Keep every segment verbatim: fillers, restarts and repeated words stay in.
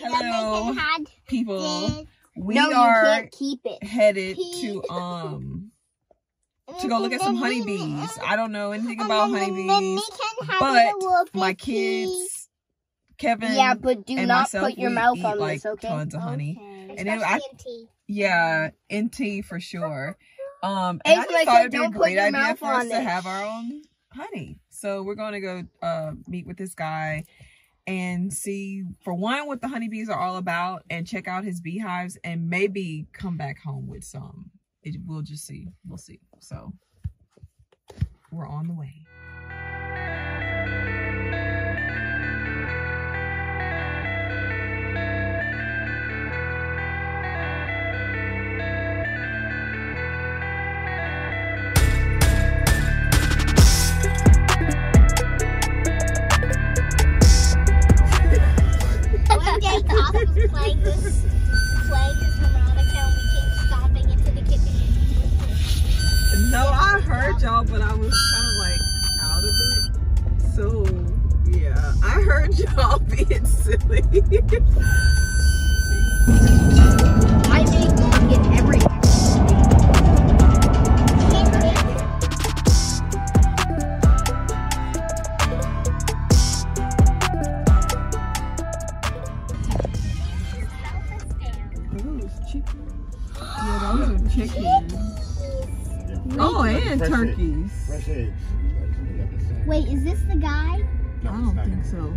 Hello, people. We no, are keep it. headed to um to go look at some honeybees. I don't know anything about honeybees, but my kids, Kevin, yeah, but do and not myself, put your mouth eat, on like, this. Okay, tons of honey, okay. and anyway, I, in tea. yeah, in tea for sure. Um, and I just thought it'd be a great idea for us to have our own honey. So we're gonna go uh, meet with this guy and see, for one, what the honeybees are all about, and check out his beehives, and maybe come back home with some. It, we'll just see. We'll see. So we're on the way. Playing this, playing this harmonica, and we keep stomping into the kitchen. No, I heard y'all, but I was kind of like out of it. So, yeah, I heard y'all being silly. I make fucking everything. Turkeys. Fresh eggs. Wait, is this the guy? No, I don't think so.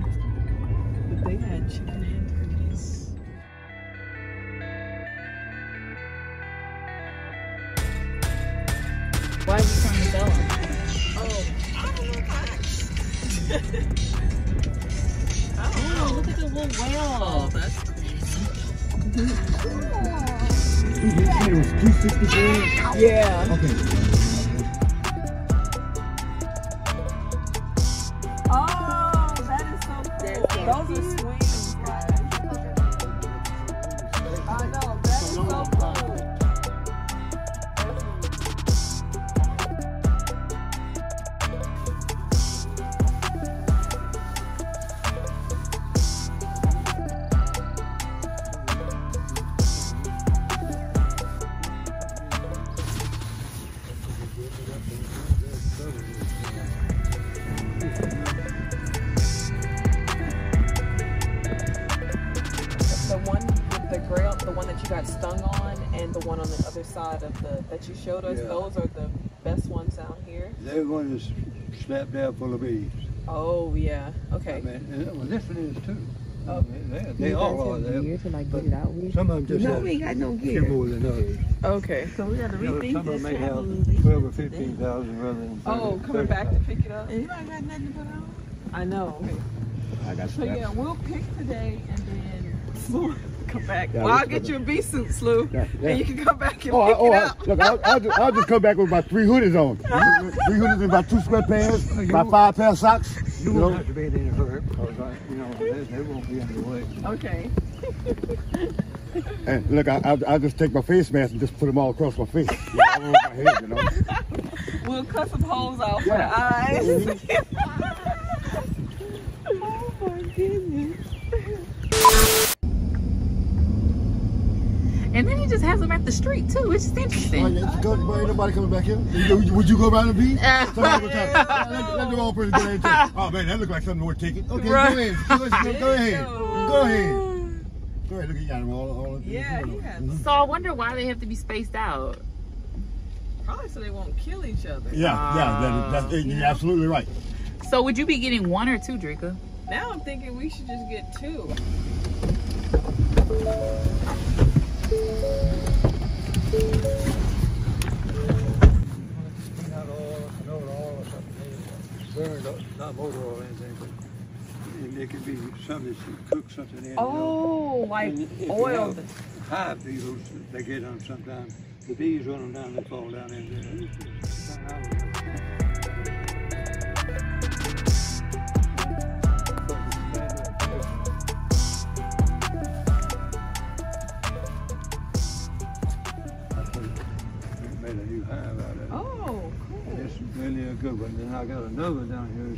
But they had chicken and turkeys. Why is he trying to sell them? Oh. I don't know. Oh, look at the little whale. Oh, that's cool. Did you say it was two sixty-three? Yeah. Okay. Those are swings, guys. I know, that is so cool. Of the that you showed us, yeah. Those are the best ones down here. They were going to snap down full of bees. Oh yeah, okay. I mean, well, this one is too. Oh. They, they, they all are there. Like, some of them just no, have, we ain't got no gear. More than others. Okay, so we got to rethink this. Some of them may have twelve or fifteen thousand rather than. Oh, coming back to pick it up. You ain't got nothing to put on. I know. Okay. I got. So yeah, we'll pick today and then. Come back. Yeah, well, I'll get you a bee suit, Slew, yeah, yeah. And you can come back and oh, pick I, oh, it up. I, look, I'll, I'll, just, I'll just come back with my three hoodies on. Three hoodies and about two sweatpants, so my five pair of socks. You, you won't know. Have to be in a hurry because, I, you know, they, they won't be in the way. Okay. And look, I, I'll, I'll just take my face mask and just put them all across my face. You know, all over my head, you know. We'll cut some holes off for the eyes. Oh, my goodness. And then he just has them at the street too, which is interesting. Oh, yeah, go, ain't nobody coming back in. Would you go around the beach? Uh, that look all pretty good. Oh man, that look like something worth taking. Okay, right. Go ahead. Go ahead. Go ahead. Go ahead. Go ahead. Look, he got them all. all yeah, he has. Mm-hmm. So I wonder why they have to be spaced out. Probably so they won't kill each other. Yeah, uh, yeah, that, that's, you're absolutely right. So would you be getting one or two, Drika? Now I'm thinking we should just get two. Not motor oil or anything, it could be something that you cook something in. Oh, like oil. Hive beetles, they get on sometimes. The bees run them down, they fall down in there. Really a good one. Then I got another down here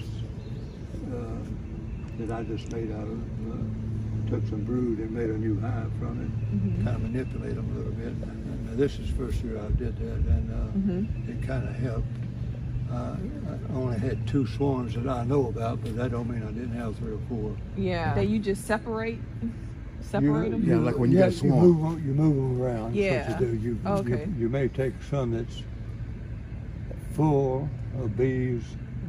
uh, that I just made out of uh, took some brood and made a new hive from it, mm-hmm. kind of manipulate them a little bit. And, and this is the first year I did that, and uh, mm-hmm. it kind of helped. Uh, I only had two swarms that I know about, but that don't mean I didn't have three or four. Yeah, that you just separate, separate you, them. Yeah, like when you yeah, get a swarm, you move, on, you move them around. Yeah. That's what you do. You, okay. you, you may take some that's full of bees,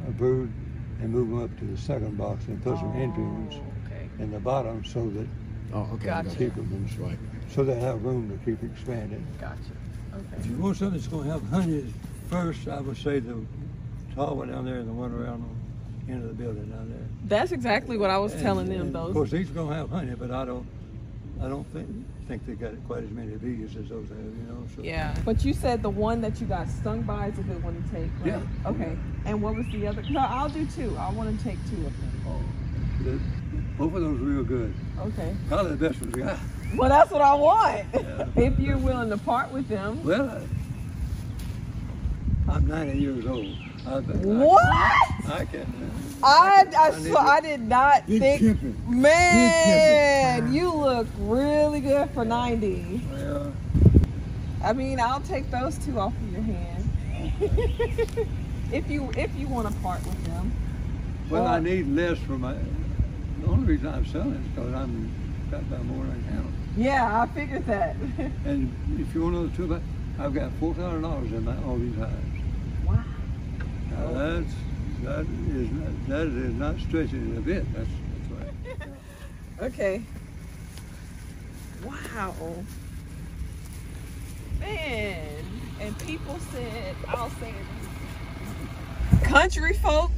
a brood, and move them up to the second box and put oh, some empty ones okay. in the bottom so that oh, okay. gotcha. keep them right. so they have room to keep expanding. Gotcha. Okay. If you want something that's going to have honey, first I would say the tall one down there and the one around the end of the building down there. That's exactly what I was and, telling them. Those. Of course, these are going to have honey, but I don't. I don't think think they got quite as many bees as those have, you know. So. Yeah. But you said the one that you got stung by is a good one to take, right? Yeah. Okay. And what was the other? No, I'll do two. I want to take two of them. Oh, the, both of those were real good. Okay. Probably the best ones we got. Well, that's what I want. Yeah. If you're willing to part with them. Well, I, I'm ninety years old. I, I, what? I, I can't. I I, I, so I did not Big think, temperate. man, Big you look really good for ninety. Well, I mean, I'll take those two off of your hand. Okay. if you if you want to part with them. Well, well, I need less for my. The only reason I'm selling is because I'm got by more than I can. Yeah, I figured that. And if you want another two, of I, I've got four thousand dollars in my all these hives. Wow. Now that's. That is not, that is not stretching a bit. That's, that's right. Okay. Wow. Man. And people said, I'll say it. Country folk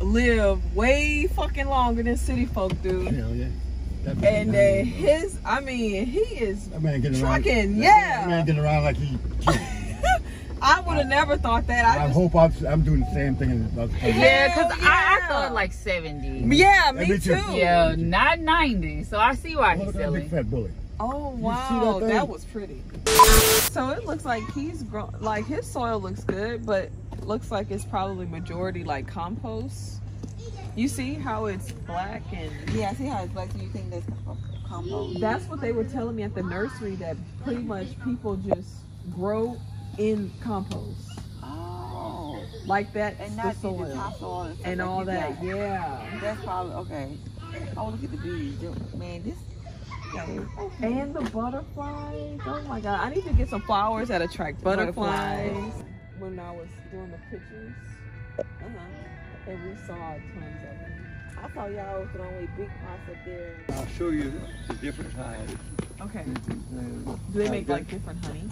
live way fucking longer than city folk do. Hell yeah. And uh, his, I mean, he is that man getting trucking. Around, yeah. That man getting around like he. I would have never thought that. I, I just, hope I'm, I'm doing the same thing. As the yeah, because yeah. I, I thought like seventy. Yeah, me too. too. Yeah, not ninety. So I see why well, he's selling. Big fat bully. Oh wow, that, that was pretty. So it looks like he's grown. Like his soil looks good, but looks like it's probably majority like compost. You see how it's black and yeah, I see how it's black. Do you think that's compost? That's what they were telling me at the nursery. That pretty much people just grow. In compost, oh, like that, and not the soil, the topsoil and, and like all that. that. Yeah, that's probably okay. Oh, look at the bees, man! This and the butterflies. Oh my God, I need to get some flowers that attract butterflies. butterflies. When I was doing the pictures, uh-huh, and we saw tons of them. I thought y'all was throwing away big pots up there. I'll show you the different hives. Okay. Do they make like different honey?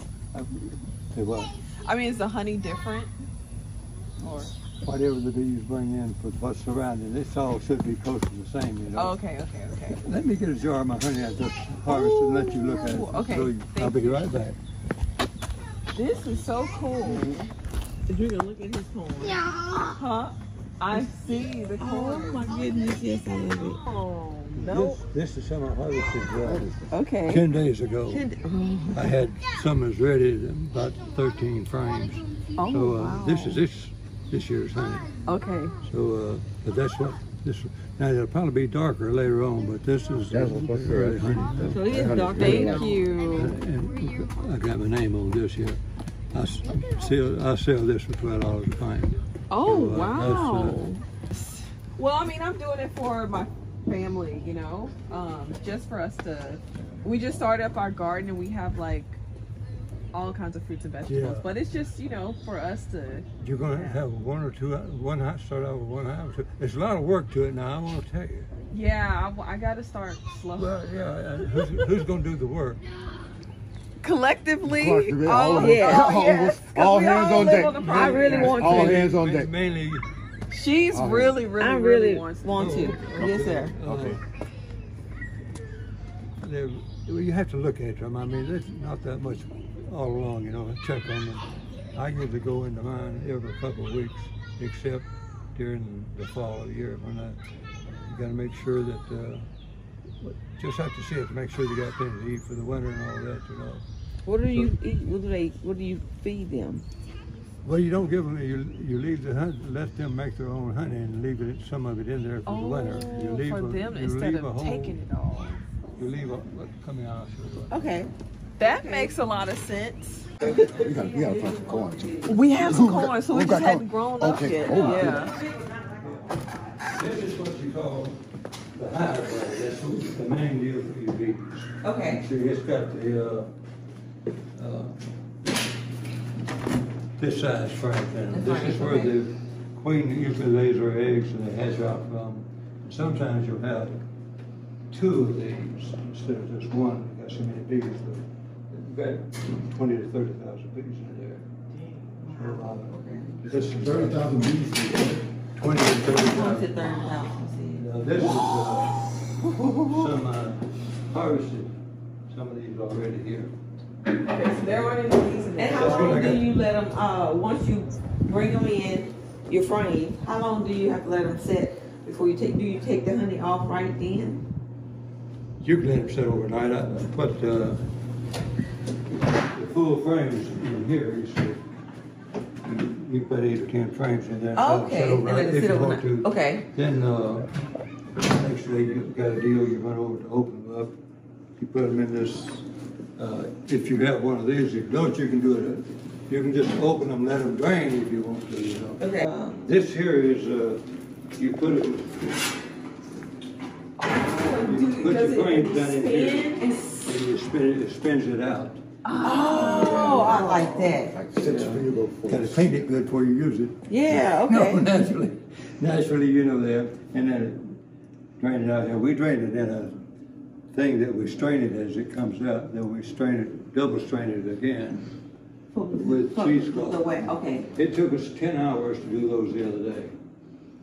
What? I mean, is the honey different? Or whatever the bees bring in for what's surrounding, this all should be close to the same, you know. Oh, okay, okay, okay. Let me get a jar of my honey I just harvested and let you look at it. Okay. So I'll be right back. This is so cool. You're gonna look at his corn. Yeah. Huh? I see the corn. Oh my goodness, yes, I love it. Oh. Nope. This, this is some I harvested right okay. ten days ago. Ten, oh. I had some as ready, about thirteen frames. Oh, so uh, wow. This is this this year's honey. Okay. So, uh, but that's what this. Now it'll probably be darker later on, but this is that's uh, what's ready honey. So it is dark. Thank you. And I got my name on this here. I sell I sell this for twelve dollars a pint. Oh so, uh, wow. Uh, well, I mean, I'm doing it for my. family, you know, um just for us to we just started up our garden and we have like all kinds of fruits and vegetables, yeah. But it's just, you know, for us to you're gonna yeah. have one or two one house start out with one house there's a lot of work to it now, I want to tell you. Yeah, I, I gotta start slow. Well, yeah, who's, who's gonna do the work? Collectively, course, all, all yeah, all, yes, all hands all on deck. On I really yes, want all to. hands on deck. Mainly She's oh, really, really, I really, really wants want to. Okay. Yes, sir. Okay. They're, you have to look at them. I mean, there's not that much all along, you know, check on them. I usually go into mine every couple of weeks, except during the fall of the year when I you got to make sure that, uh, just have to see it to make sure they got things to eat for the winter and all that, you know. What do so, you eat? What do they, what do you feed them? Well, you don't give them, you, you leave the honey, let them make their own honey and leave it, some of it in there for oh, the winter. You leave for a, them you instead leave of a whole, taking it all. your leaves are coming out. Okay. That okay. makes a lot of sense. We gotta, we gotta plant some corn too. We have some corn, so we just hadn't grown up okay. yet. Oh, yeah. yeah. This is what you call the hybrid. That's what the main deal for your bees. Okay. See, it's got the uh, uh, this size right now. This is where the queen usually lays her eggs and they hatch out from. Sometimes you'll have two of these instead of just one. You've got so many bees. Got twenty to thirty thousand bees in there. Wow. This is thirty thousand bees. Twenty to thirty thousand. Now this is uh, some uh, harvested. Some of these already here. Okay, so they're already bees. And how long do you let them? Uh, once you bring them in your frame, how long do you have to let them sit before you take? Do you take the honey off right then? You can let them sit overnight. I put. Uh, The full frames in here, you see, you put eight or ten frames in there. Okay, and then sit over. If you want to, okay. Then uh, actually, you've got a deal. You run over to open them up. You put them in this. Uh, if you got one of these, if you don't, you can do it. You can just open them, let them drain if you want to. You know. Okay. This here is uh, you put it. You Dude, put your frames down in here. And you spin it, it spins it out. Oh, I like that. Like yeah. you gotta clean it good before you use it. Yeah, okay. No, naturally. Naturally, you know that. And then it drain it out here. We drain it in a thing that we strain it as it comes out. Then we strain it, double strain it again with cheesecloth. Okay. It took us ten hours to do those the other day.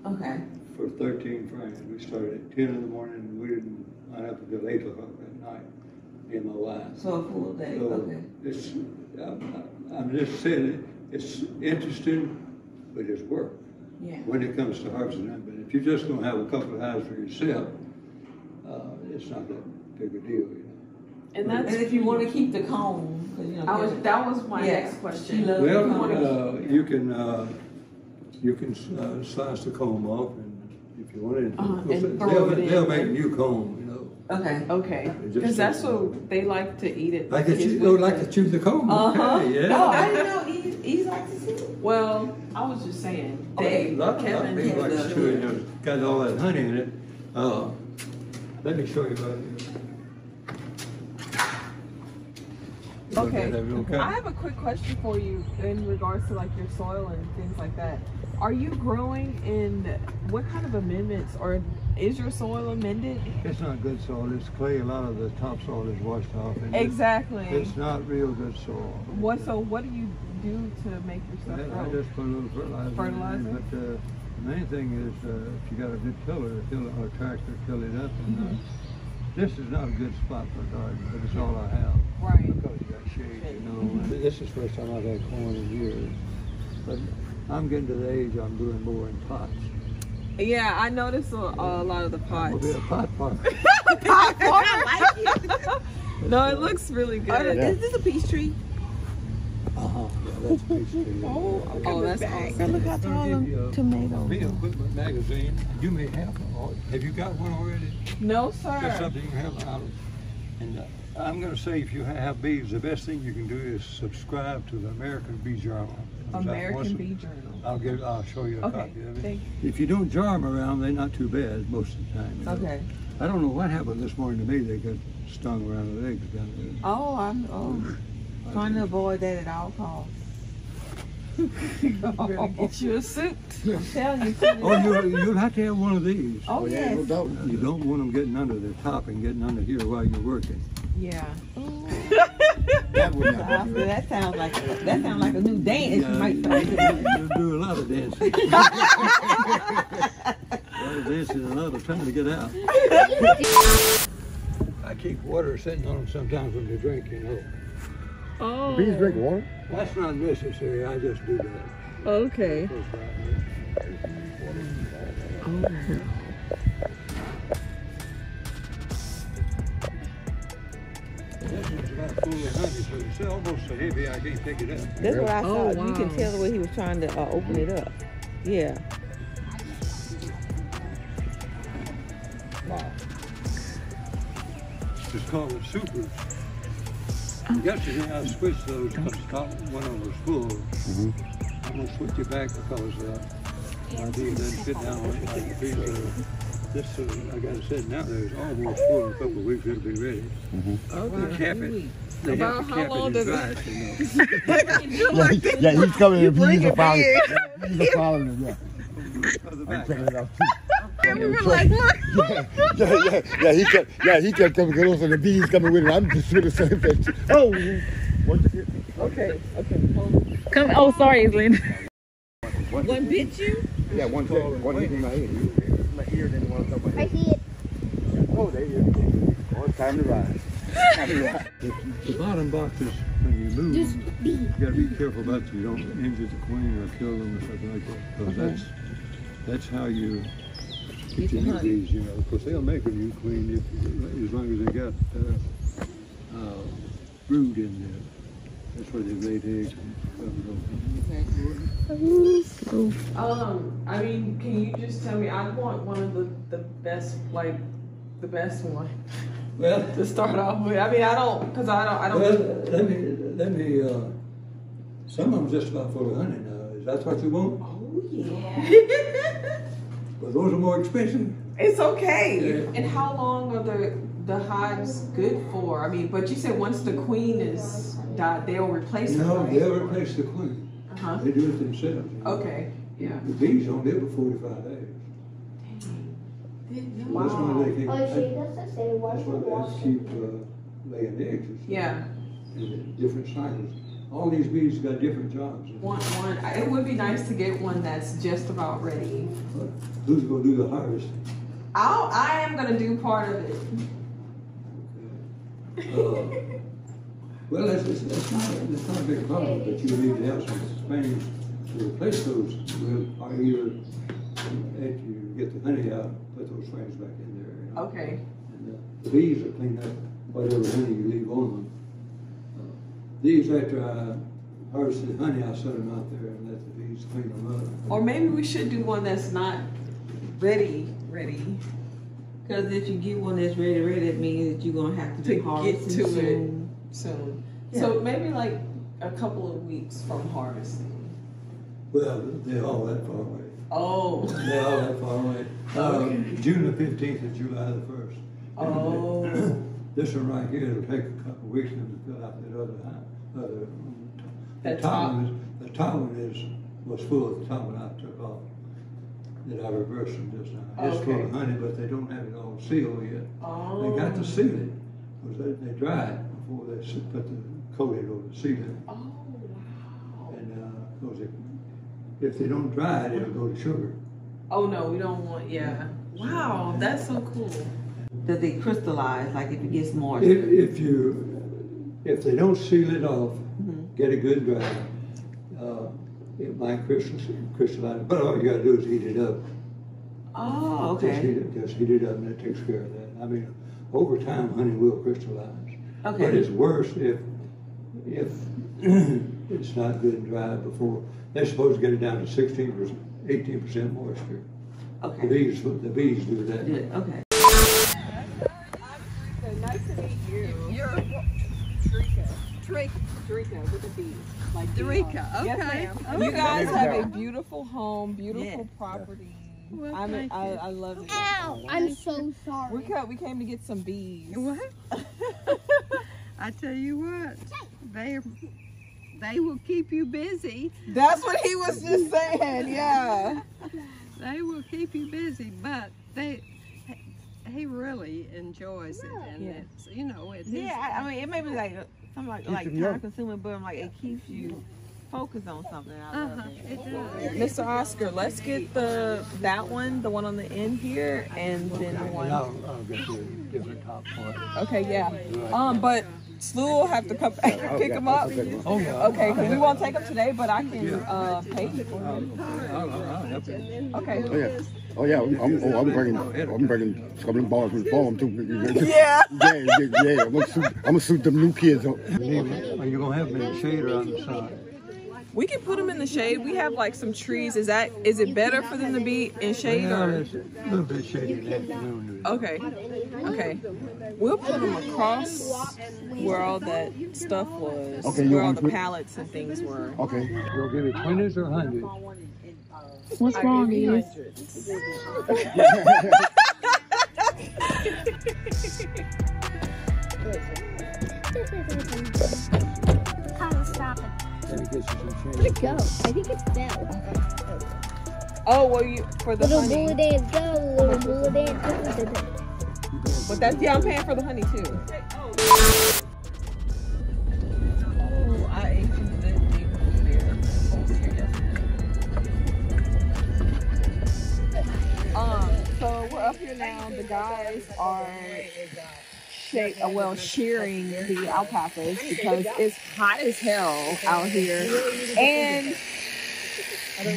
Okay. For thirteen frames. We started at ten in the morning and we didn't line up until eight o'clock at night. In my life. So a full day, so okay. It's, I'm, I'm just saying it, it's interesting, but it's work. Yeah. When it comes to harvesting them, but if you're just going to have a couple of hives for yourself, uh, it's not that big a deal, you know. And that's and if you want to keep the comb, because you know. I was, that was my yeah. next question. Well, uh, you can uh, you can uh, slice the comb off, and if you want it, uh -huh. and they'll, it they'll make a new comb. Okay. Okay. Because that's what they like to eat it. Like they like to chew the comb. Uh huh. Okay, yeah. No, I didn't know E's, E's like to chew it. Well, I was just saying. They love Kevin they like to chew it. It's got all that honey in it. Uh, let me show you about it. Okay. okay. I have a quick question for you in regards to like your soil and things like that. Are you growing in what kind of amendments or is your soil amended? It's not good soil, it's clay. A lot of the topsoil is washed off. And exactly. It's, it's not real good soil. What? So what do you do to make yourself grow? I, I just put a little fertilizer. Fertilizer? In, but uh, the main thing is uh, if you got a good tiller, fill it, or tractor, fill it up. And, mm-hmm. uh, this is not a good spot for a garden, but it's all I have. Right. Because you got shade, you know. Mm-hmm. And this is the first time I've had corn in years. But I'm getting to the age I'm doing more in pots. Yeah, I noticed a, a lot of the pots. We'll be a pot farmer. Pot farmer? I like it. No, it looks really good. Oh, yeah. Is this a peach tree? Uh huh. Yeah, that's a peach tree. Oh, okay. Oh, that's awesome. Look how tall them tomatoes. Be a quick magazine. You may have one. Have you got one already? No, sir. That's something you can have out of. And uh, I'm going to say, if you have bees, the best thing you can do is subscribe to the American Bee Journal. American Bee Journal. I'll give. I'll show you a okay. copy of it. Thank you. If you don't jar them around, they're not too bad most of the time. You know? Okay. I don't know what happened this morning to me. They got stung around the legs down there. Oh, I'm oh, trying to avoid that at all costs. Better get you a suit. I'm telling you. Oh, you'll, you'll have to have one of these. Oh, oh yes. You don't want them getting under the top and getting under here while you're working. Yeah. That would not be good. That sounds like a, that sounds like a new dance. Yeah, you might you, you do a lot of dancing. A lot of dancing and a lot of trying to get out. I keep water sitting on them sometimes when they drink, you know. Oh. Bees drink water? That's not necessary. I just do that. Okay. Oh. It's almost so heavy I can't pick it up. That's what I saw. Oh, wow. You can tell the way he was trying to uh, open it up. Yeah. Wow. to call supers. Oh. Yesterday I switched those because one of them was full. Mm-hmm. I'm going to switch it back because uh, I'd be then sit down like a piece of this. Uh, like I said, now there's almost full in a couple of weeks, it'll be ready. Mm-hmm. Okay. They cap it. They About have to cap it in dry, you know. yeah, he, yeah, he's coming in. He's a follower. He's a follower. Yeah. I'm checking it out too. And we were like, look, yeah, yeah, yeah, yeah, he kept, yeah, he kept coming, because the bees coming with it. I'm just doing the same thing. Oh, okay, okay. Come, oh, sorry, Lynn. One, one bit you? Yeah, one bit. One hit in my head. My ear didn't want to come my head. I see it. Oh, there you go. Oh, it's time to rise. Time to rise. The bottom box is when you move, you gotta be careful about you don't injure the queen or kill them or something like that. Because okay. that's, that's how you. You know, because they'll make a new queen if, as long as they got uh, uh, brood in there. That's where they made eggs. And okay. Um, I mean, can you just tell me? I want one of the the best, like the best one. Well, to start off with. I mean, I don't, because I don't, I don't. Well, let me, let me. Uh, some of them just about full of honey now. Is that what you want? Oh yeah. But those are more expensive. It's okay. Yeah. And how long are the the hives good for? I mean, but you said once the queen is died, they'll replace her. No, they'll replace the queen. Uh huh. They do it themselves. Okay. Yeah. The bees only live for forty-five days. Dang. Wow. That's why they keep. That's why they keep uh, laying eggs. Yeah. In different cycles. All these bees got different jobs. One, one. It would be nice to get one that's just about ready. Who's gonna do the harvesting? I'll, I am gonna do part of it. Okay. Uh, well, that's, that's, not, that's not a big problem, but you need to have some things to replace those with, or either after you get the honey out, put those things back in there. You know? Okay. And, uh, the bees will clean up whatever honey you leave on them. These, after I harvested honey, I set them out there and let the bees clean them up. Or maybe we should do one that's not ready, ready. Because if you get one that's ready, ready, it means that you're going to have to, to be harvesting get to soon. it soon. Yeah. So maybe like a couple of weeks from harvesting. Well, they're all that far away. Oh. They're all that far away. Okay. Um, June the fifteenth and July the first. Oh. This one right here, it'll take a couple of weeks to fill out that other hive. Other, the top one, is, the top one is was full. The top one I took off that I reversed them just now. Okay. It's full of honey, but they don't have it all sealed yet. Oh. They got to seal it because they, they dried before they put the coating over the sealant. Oh wow! And uh, because if, if they don't dry it, it'll go to sugar. Oh no, we don't want. Yeah. Wow, that's so cool. That they crystallize, like if it gets moist. If, if you, if they don't seal it off, mm-hmm. get a good dry, uh, it might crystallize. But all you gotta do is heat it up. Oh, okay. Just heat it, just heat it up, and it takes care of that. I mean, over time, honey will crystallize. Okay. But it's worse if if it's not good and dry before. They're supposed to get it down to sixteen percent, eighteen percent moisture. Okay. The bees, the bees do that. Yeah, okay. Dorica with a B. Like Dorica, okay. Yes, ma'am. Okay. You guys have a beautiful home, beautiful yes. property. Well, I'm a, I, I love it. Ow! I'm so sorry. We, cut, we came to get some bees. What? I tell you what, they they will keep you busy. That's what he was just saying. Yeah. They will keep you busy, but they. He really enjoys it, and yeah. it's, you know, it's yeah. I, I mean, it may be like I'm like, like time-consuming, but I'm like it keeps you focused on something. I love uh -huh. it. It does. Mister Oscar, let's get the that one, the one on the end here, and then the one. I'll, I'll get the different top part. Okay, yeah. Um, but Slew will have to come back and pick them up. Oh yeah. Okay, because we won't take them today, but I can uh, pay for them. Okay. Oh, yeah. Oh yeah, I'm, oh, I'm bringing, I'm bringing a couple of balls with the farm too. Yeah. yeah, yeah, yeah. I'm gonna suit, I'm gonna suit them new kids up. Are you gonna have me a shade or on the side? We can put them in the shade. We have like some trees. Is that is it better for them to be in shade or? No, it's a little bit shady. Okay, okay. We'll put them across where all that stuff was, okay, where all the pallets and things were. Okay, we'll give it twenties or hundreds. What's wrong, Ian? Stop it. Let it go. I think it fell. Oh, well, you for the little honey. Little blue dance, go. Little blue dance. But that's, yeah, I'm paying for the honey too. Oh, I ate some good here. Um, so we're up here now. The guys are. Shape, uh, well, shearing the alpacas because it's hot as hell out here, and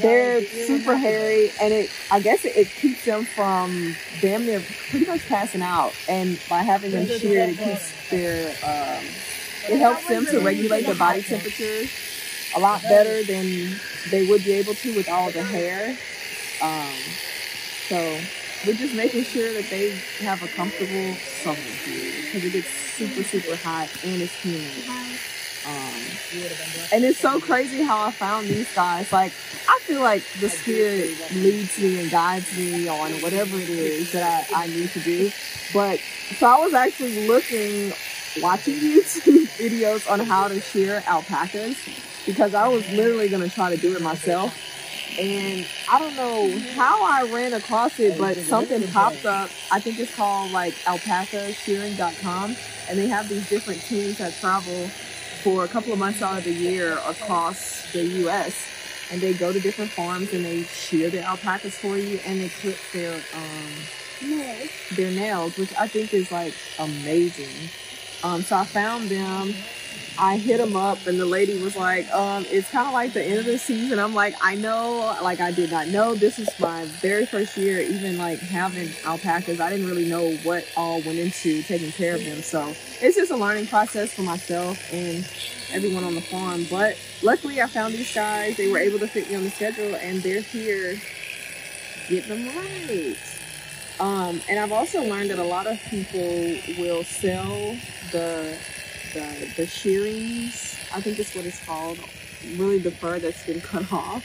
they're super hairy, and it I guess it, it keeps them from damn near pretty much passing out. And by having them sheared, it keeps their um, it helps them to regulate their body temperature a lot better than they would be able to with all the hair. Um, so. We're just making sure that they have a comfortable summer here because it gets super, super hot and it's humid. Um, and it's so crazy how I found these guys. Like, I feel like the spirit leads me and guides me on whatever it is that I, I need to do. But so I was actually looking, watching YouTube videos on how to shear alpacas because I was literally going to try to do it myself. And I don't know how I ran across it, but something popped up. I think it's called like Alpaca Shearing dot com, and they have these different teams that travel for a couple of months out of the year across the U S and they go to different farms and they shear the alpacas for you, and they clip their um their nails, which I think is like amazing. Um, so I found them. I hit them up, and the lady was like, um, it's kind of like the end of the season. I'm like, I know, like, I did not know. This is my very first year even, like, having alpacas. I didn't really know what all went into taking care of them. So it's just a learning process for myself and everyone on the farm. But luckily, I found these guys. They were able to fit me on the schedule, and they're here getting them right. Um, and I've also learned that a lot of people will sell the... The, the shearings, I think that's what it's called, really the fur that's been cut off,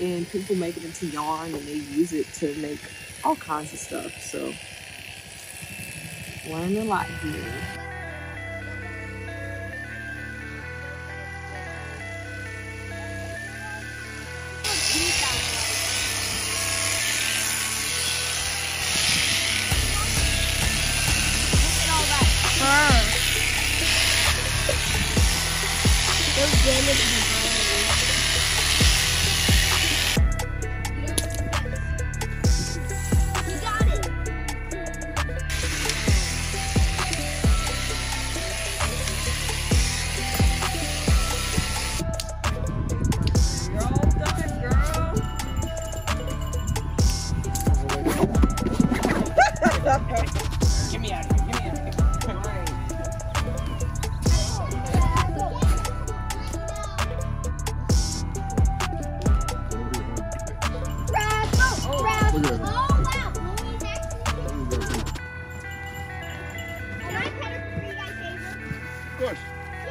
and people make it into yarn and they use it to make all kinds of stuff. So, learned a lot here.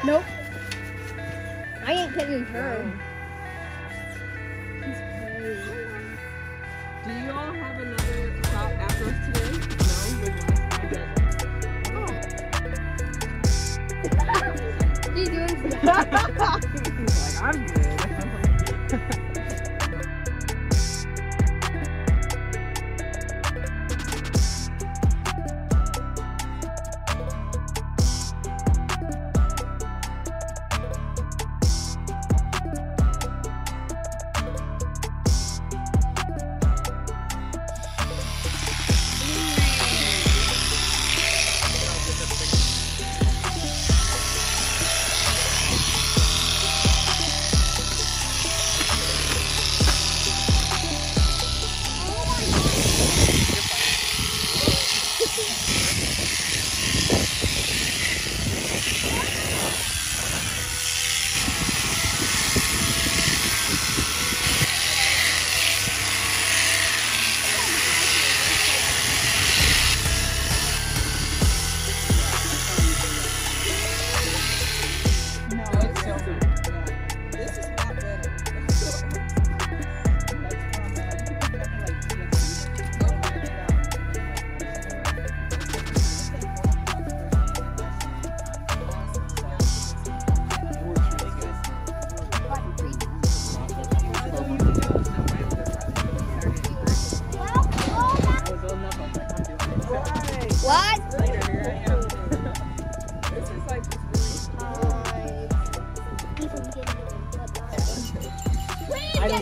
Nope. I ain't petting her. Do you all have another shot after us today? No. She's doing something. Like, I'm good.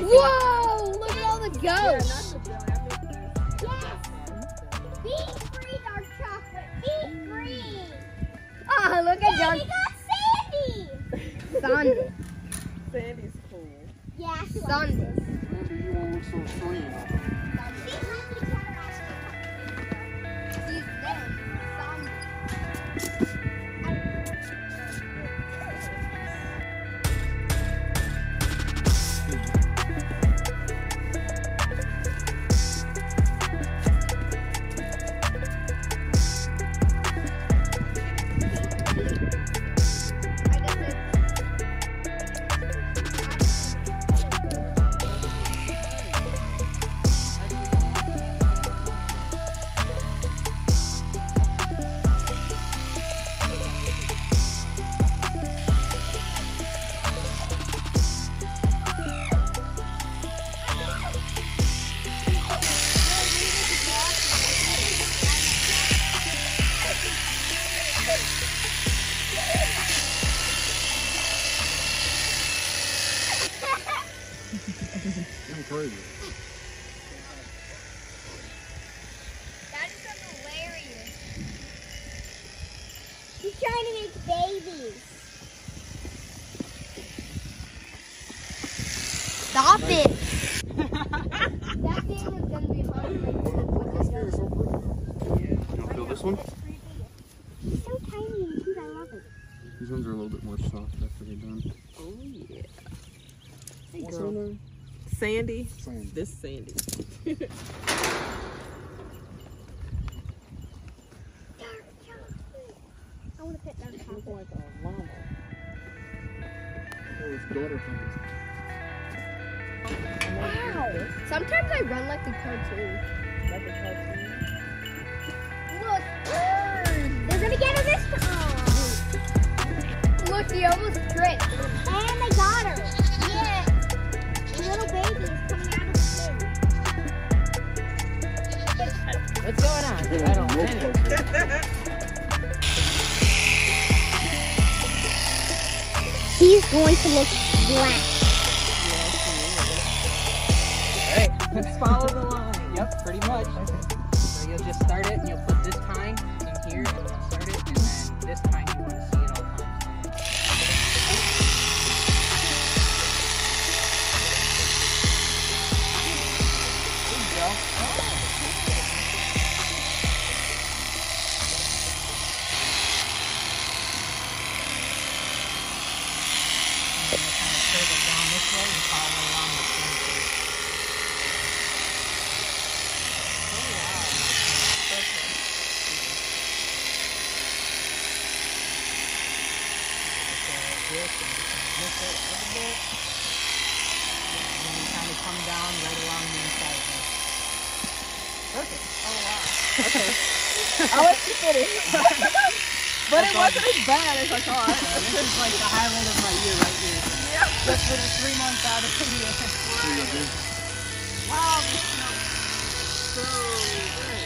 Whoa! Look at all the ghosts. Yeah, not the yes. Be green, our chocolate. Be green. Oh, look at John. We got Sandy. Sandy. Sandy's cool. Yeah. Sandy. Maybe you want some cream. I'm crazy. That is hilarious. He's trying to make babies. Stop it! That thing was gonna be hungry. You don't feel this one? He's so tiny and cute, I love it. These ones are a little bit more soft after they're done. Oh yeah. Hey girl. Sandy. Sandy, this Sandy. I want to pet that chocolate. Like a llama. Oh, his daughter comes. Wow! Sometimes I run like the cartoon. Like a cartoon. Look, birds! They're gonna get her this time. Look, he almost tripped. And I got her. Little baby is coming out of the cave. What's going on? I don't know. He's going to look black. Hey, let's follow the line. Yep, pretty much. So you'll just start it and you'll put this pine in here and you'll start it and then this pine you want to see. I'll let you finish. But it wasn't as bad as I thought. This is like the highlight of my year right here. Yeah. Just for the three months out of the year. Wow, this smells so good.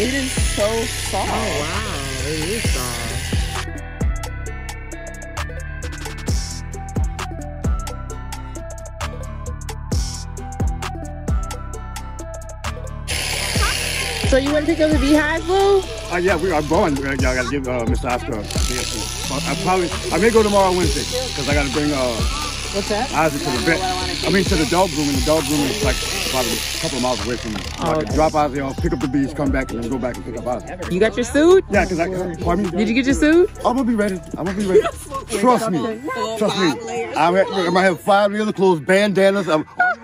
It is so soft. Oh wow, it is soft. So you want to pick up the beehive, Lou? Uh, yeah, we are going. I gotta give uh, Mister Oscar. I probably, I may go tomorrow Wednesday because I gotta bring uh, what's that? Isaac to the vet. I mean to the dog groom, and the dog groom is like probably a couple of miles away from me. So oh, I can okay. drop Isaac off, pick up the bees, come back, and then go back and pick up Isaac. You got your suit? Yeah, because I. Pardon me? Did you get your suit? I'm gonna be ready. I'm gonna be ready. Trust me. Trust me. I'm gonna have five layers of clothes, bandanas. I'm, all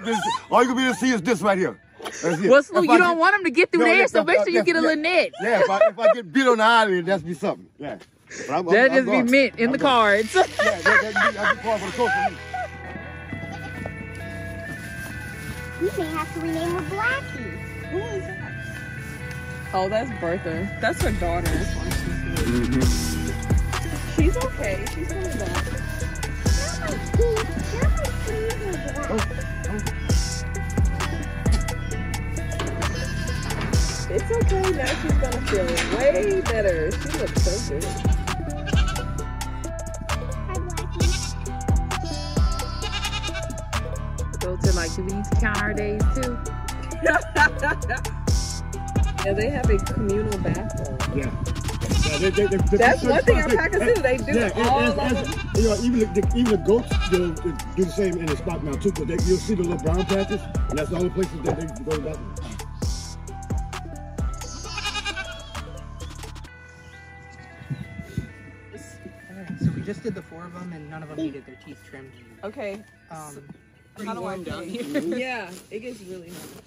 you're gonna be able to see is this right here. Well, Slu, you I don't get, want him to get through no, there, yes, so make sure you yes, get a yes, lunette. Yeah, if I, if I get bit on the island, that's be something. Yeah, but I'm, that'll I'm, just I'm be meant in I'm the gone. Cards. Yeah, that, that'd be, that'd be part for the coast for me. You may have to rename her Blackie. Who is that? Oh, that's Bertha. That's her daughter. That's why she's here. Mm-hmm. She's okay. She's coming back. Now my teeth. It's okay now. now she's gonna feel way better. She looks so good. So to like, do we need to count our days too? Yeah, they have a communal bathroom. Yeah. Yeah, they, they, they, they, That's one thing alpacas do. They do yeah, it all as, as, them. You know, even the, the, even the goats do, do the same in the spot now too. But they, you'll see the little brown patches, and that's the only places that they can go to that one. All right, so we just did the four of them, and none of them needed their teeth trimmed. Okay. Um, How do I down here? Yeah, it gets really hot.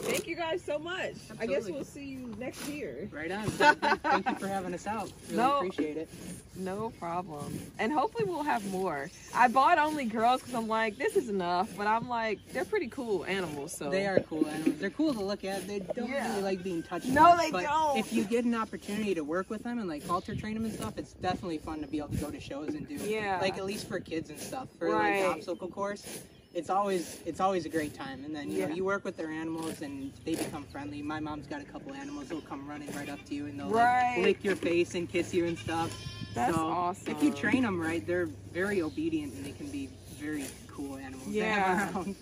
Thank you guys so much. Absolutely. I guess we'll see you next year. Right on. Thank you for having us out. Really no, appreciate it. No problem. And hopefully we'll have more. I bought only girls because I'm like, this is enough. But I'm like, they're pretty cool animals. So they are cool animals. They're cool to look at. They don't yeah. really like being touched. No, much, they but don't. If you get an opportunity to work with them and like halter train them and stuff, it's definitely fun to be able to go to shows and do. Yeah. Like at least for kids and stuff for right. like the obstacle course. It's always it's always a great time, and then you yeah. know you work with their animals and they become friendly. My mom's got a couple animals; they'll come running right up to you and they'll right. like, lick your face and kiss you and stuff. That's so awesome. If you train them right, they're very obedient and they can be very cool animals. Yeah. To have around.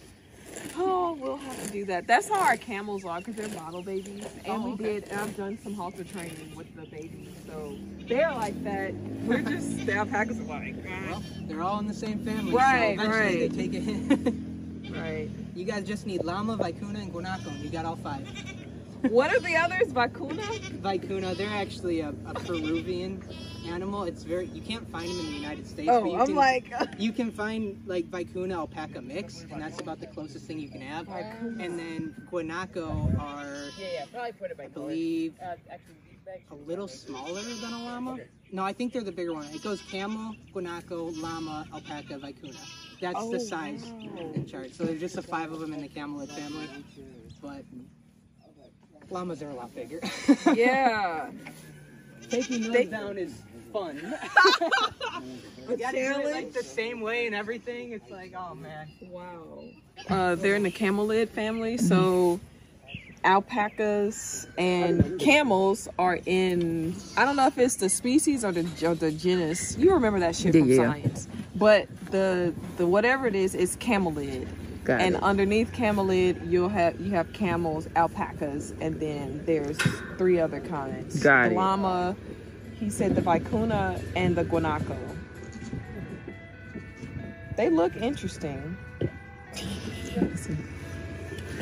Oh, we'll have to do that. That's how our camels are because they're model babies, and oh, we okay. did. And I've done some halter training with the babies, so they're like that. We're just the alpacas are like. Well, they're all in the same family, right? So eventually right. they take a hit. Right. You guys just need llama, vicuna, and guanaco, and you got all five. What are the others? Vicuna? Vicuna. They're actually a, a Peruvian animal. It's very you can't find them in the United States. Oh, but you I'm can, like uh, you can find like vicuna alpaca mix, and that's about the closest thing you can have. Uh, and then guanaco are yeah, yeah, probably put it by I believe uh, actually, a little smaller than a llama. No, I think they're the bigger one. It goes camel, guanaco, llama, alpaca, vicuna. That's oh, the size wow. in chart. So there's just the five of them in the camelid family, but. Llamas are a lot bigger. Yeah. Taking those they, down is fun. You gotta do it like the same way and everything. It's like, oh man. Wow. Uh, they're in the camelid family, so alpacas and camels are in, I don't know if it's the species or the, or the genus. You remember that shit from yeah. science. But the, the whatever it is, it's camelid. Got and it. Underneath camelid, you'll have you have camels, alpacas, and then there's three other kinds. Got the it. Llama, he said the vicuna and the guanaco. They look interesting.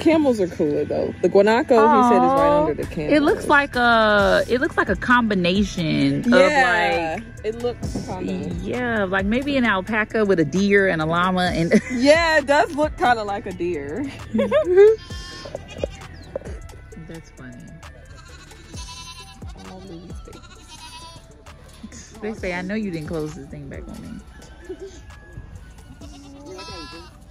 Camels are cooler though. The guanaco, aww. He said, is right under the camel. It looks like a it looks like a combination. Yeah, of like, it looks kind of yeah, like maybe an alpaca with a deer and a llama and yeah, it does look kind of like a deer. That's funny. All these things. They say, I know you didn't close this thing back on me.